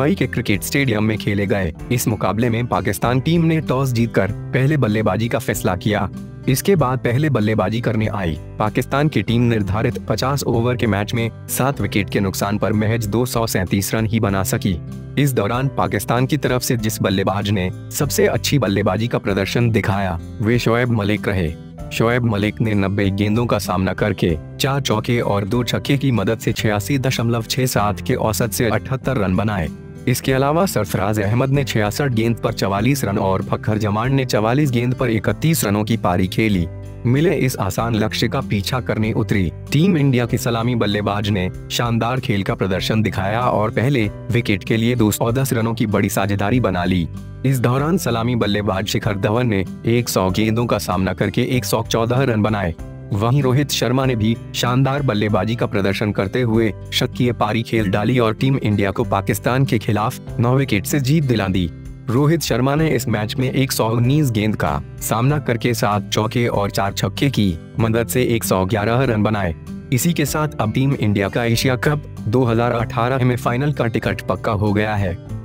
Dubai के cricket stadium में खेले गए। इस मुकाबले में पाकिस्तान टीम ने टॉस जीतकर पहले बल्लेबाजी का फैसला किया। इसके बाद पहले बल्लेबाजी करने आई पाकिस्तान की टीम निर्धारित 50 ओवर के मैच में 7 विकेट के नुकसान पर महज 237 रन ही बना सकी। इस दौरान पाकिस्तान की तरफ से जिस बल्लेबाज ने सबसे अच्छी बल्लेबाजी का प्रदर्शन दिखाया वे शोएब मलिक रहे। शोएब मलिक ने 90 गेंदों का सामना करके 4 चौके और 2 छक्के की मदद से 86.67 के औसत से 78 रन बनाए। इसके अलावा सरफराज अहमद ने 66 गेंद पर 44 रन और फखर जमान ने 44 गेंद पर 31 रनों की पारी खेली। मिले इस आसान लक्ष्य का पीछा करने उतरी टीम इंडिया के सलामी बल्लेबाज ने शानदार खेल का प्रदर्शन दिखाया और पहले विकेट के लिए 210 रनों की बड़ी साझेदारी बना ली। इस दौरान सलामी बल्लेबाज शिखर धवन ने 100 गेंदों का सामना करके 114 रन बनाए। वहीं रोहित शर्मा ने भी शानदार बल्लेबाजी का प्रदर्शन करते हुए शतकीय पारी खेल डाली और टीम इंडिया को पाकिस्तान के खिलाफ 9 विकेट से जीत दिला दी। रोहित शर्मा ने इस मैच में 119 गेंद का सामना करके 7 चौके और 4 छक्के की मदद से 111 रन बनाए। इसी के साथ अब टीम इंडिया का एशिया कप 2018 में फाइनल का टिकट पक्का हो गया है।